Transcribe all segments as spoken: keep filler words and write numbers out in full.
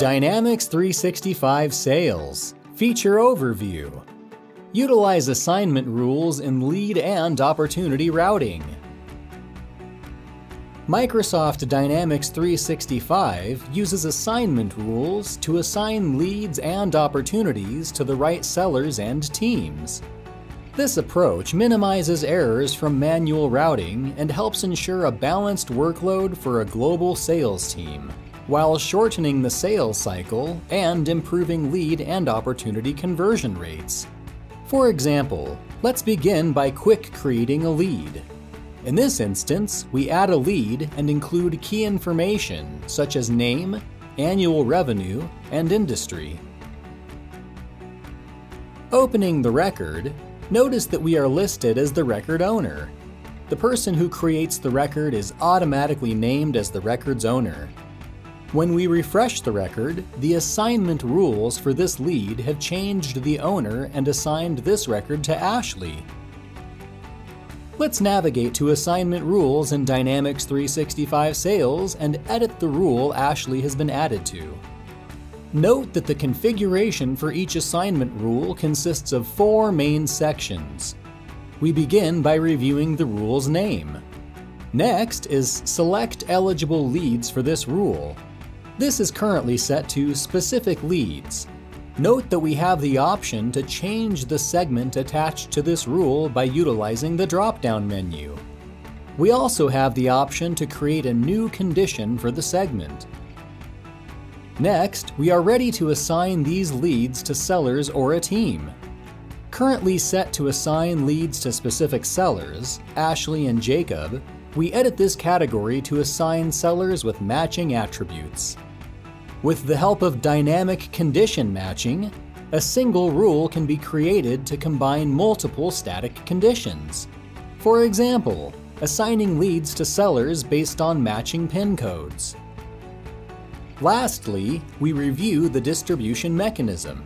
Dynamics three sixty-five Sales Feature Overview. Utilize assignment rules in lead and opportunity routing. Microsoft Dynamics three sixty-five uses assignment rules to assign leads and opportunities to the right sellers and teams. This approach minimizes errors from manual routing and helps ensure a balanced workload for a global sales team, while shortening the sales cycle and improving lead and opportunity conversion rates. For example, let's begin by quick creating a lead. In this instance, we add a lead and include key information such as name, annual revenue, and industry. Opening the record, notice that we are listed as the record owner. The person who creates the record is automatically named as the record's owner. When we refresh the record, the assignment rules for this lead have changed the owner and assigned this record to Ashley. Let's navigate to Assignment Rules in Dynamics three sixty-five Sales and edit the rule Ashley has been added to. Note that the configuration for each assignment rule consists of four main sections. We begin by reviewing the rule's name. Next is Select Eligible Leads for this rule. This is currently set to Specific Leads. Note that we have the option to change the segment attached to this rule by utilizing the drop-down menu. We also have the option to create a new condition for the segment. Next, we are ready to assign these leads to sellers or a team. Currently set to assign leads to specific sellers, Ashley and Jacob, we edit this category to assign sellers with matching attributes. With the help of dynamic condition matching, a single rule can be created to combine multiple static conditions. For example, assigning leads to sellers based on matching PIN codes. Lastly, we review the distribution mechanism.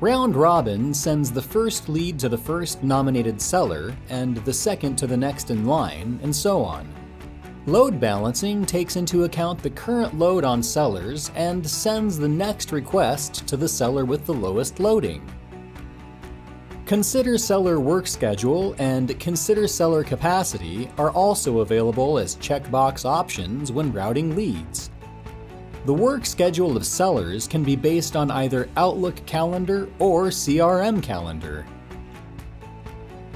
Round Robin sends the first lead to the first nominated seller and the second to the next in line, and so on. Load balancing takes into account the current load on sellers and sends the next request to the seller with the lowest loading. Consider seller work schedule and consider seller capacity are also available as checkbox options when routing leads. The work schedule of sellers can be based on either Outlook Calendar or C R M Calendar.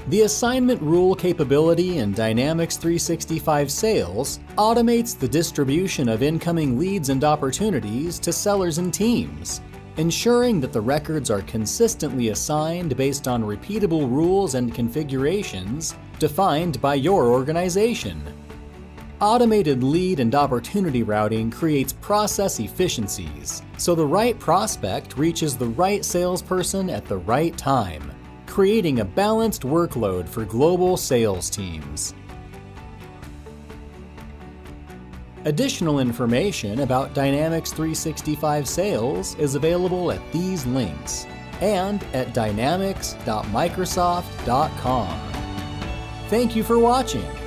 The assignment rule capability in Dynamics three sixty-five Sales automates the distribution of incoming leads and opportunities to sellers and teams, ensuring that the records are consistently assigned based on repeatable rules and configurations defined by your organization. Automated lead and opportunity routing creates process efficiencies, so the right prospect reaches the right salesperson at the right time, creating a balanced workload for global sales teams. Additional information about Dynamics three sixty-five Sales is available at these links and at dynamics dot microsoft dot com. Thank you for watching.